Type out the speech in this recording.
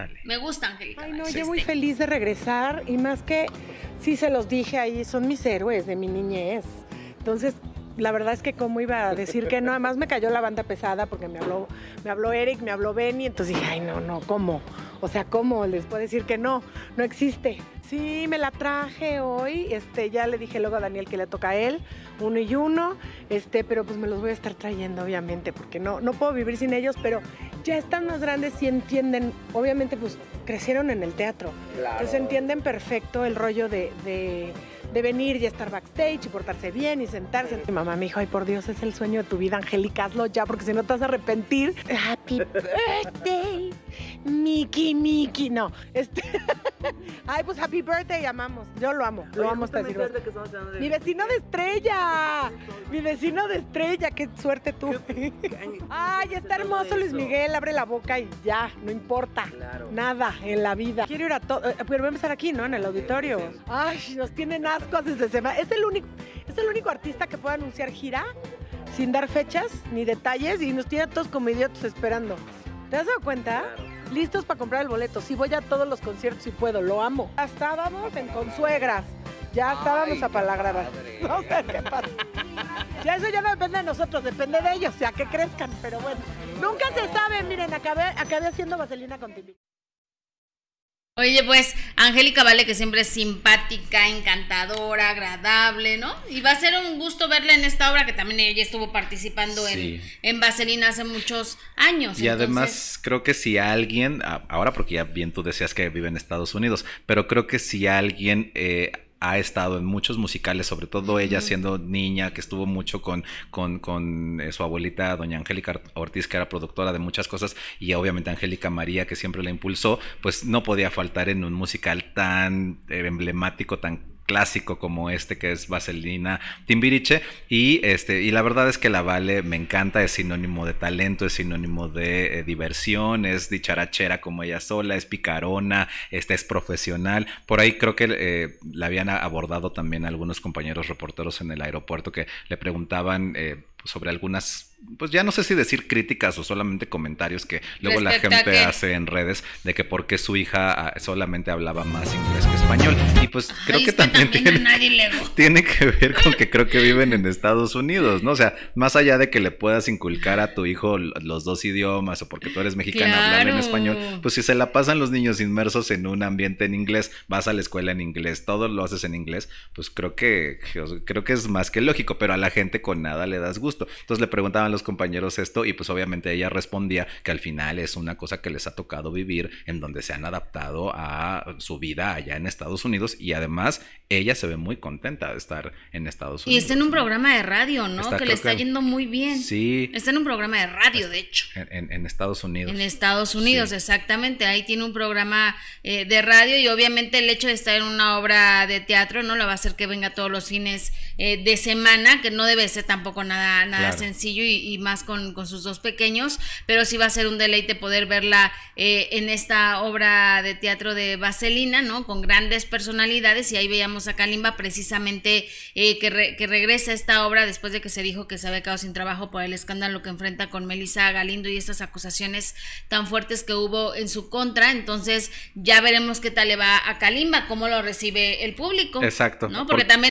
Ándale. Me gusta, Angélica. Ay, no, yo muy feliz de regresar y más que, sí se los dije ahí, son mis héroes de mi niñez. Entonces, la verdad es que cómo iba a decir que no, además me cayó la banda pesada porque me habló Eric, me habló Benny, entonces dije, ay, no, ¿cómo? O sea, ¿cómo les puedo decir que no? No existe. Sí, me la traje hoy, ya le dije luego a Daniel que le toca a él, uno y uno, pero pues me los voy a estar trayendo, obviamente, porque no puedo vivir sin ellos, pero ya están más grandes y entienden, obviamente, pues crecieron en el teatro. Claro. Entonces entienden perfecto el rollo de venir y estar backstage y portarse bien y sentarse. Mi mamá me dijo, ay, por Dios, es el sueño de tu vida, Angélica, hazlo ya, porque si no te vas a arrepentir. Happy birthday, Miki. No, ay, pues happy birthday, amamos. Yo lo amo, lo amo hasta decirlo. Mi vecino de estrella, qué suerte tú. Ay, está hermoso Luis Miguel, abre la boca y ya, no importa nada en la vida. Quiero ir a todo, pero voy a empezar aquí, ¿no? En el auditorio. Ay, nos tienen ascos desde semana. Es el único artista que puede anunciar gira sin dar fechas ni detalles y nos tiene a todos como idiotas esperando. ¿Te has dado cuenta? Claro. Listos para comprar el boleto. Sí, voy a todos los conciertos y puedo, lo amo. Ya estábamos en consuegras, ya estábamos apalagradas. No sé qué pasa. Ya eso ya no depende de nosotros, depende de ellos, ya que crezcan, pero bueno. Nunca se sabe, miren, acabé haciendo Vaselina con Timmy. Oye, pues, Angélica Vale, que siempre es simpática, encantadora, agradable, ¿no? Y va a ser un gusto verla en esta obra, que también ella estuvo participando en Vaselina hace muchos años. Y entonces, además, creo que si alguien, ahora porque ya bien tú decías que vive en Estados Unidos, pero creo que si alguien ha estado en muchos musicales, sobre todo ella siendo niña, que estuvo mucho con su abuelita, doña Angélica Ortiz, que era productora de muchas cosas, y obviamente Angélica María, que siempre la impulsó, pues no podía faltar en un musical tan emblemático, tan clásico como este que es Vaselina Timbiriche, y la verdad es que la Vale me encanta, es sinónimo de talento, es sinónimo de diversión, es dicharachera como ella sola, es picarona, es profesional. Por ahí creo que la habían abordado también algunos compañeros reporteros en el aeropuerto que le preguntaban sobre algunas, pues ya no sé si decir críticas o solamente comentarios que luego la gente hace en redes de que por qué su hija solamente hablaba más inglés que español. Y pues creo que también tiene que ver con que creo que viven en Estados Unidos, ¿no? O sea, más allá de que le puedas inculcar a tu hijo los dos idiomas o porque tú eres mexicana, hablar en español, pues si se la pasan los niños inmersos en un ambiente en inglés, vas a la escuela en inglés, todo lo haces en inglés, pues creo que es más que lógico, pero a la gente con nada le das gusto. Entonces le preguntaban a los compañeros esto y pues obviamente ella respondía que al final es una cosa que les ha tocado vivir, en donde se han adaptado a su vida allá en Estados Unidos, y además ella se ve muy contenta de estar en Estados Unidos. Y está en un programa de radio, ¿no? Que le está yendo muy bien. Sí. Está en un programa de radio, de hecho. En Estados Unidos. En Estados Unidos, sí, exactamente. Ahí tiene un programa de radio y obviamente el hecho de estar en una obra de teatro, ¿no? La va a hacer que venga todos los fines de semana, que no debe ser tampoco nada sencillo y más con sus dos pequeños, pero sí va a ser un deleite poder verla en esta obra de teatro de Vaselina, ¿no? Con grandes personalidades, y ahí veíamos a Kalimba precisamente que regresa a esta obra después de que se dijo que se había quedado sin trabajo por el escándalo que enfrenta con Melisa Galindo y estas acusaciones tan fuertes que hubo en su contra. Entonces ya veremos qué tal le va a Kalimba, cómo lo recibe el público. Exacto. ¿No? Porque también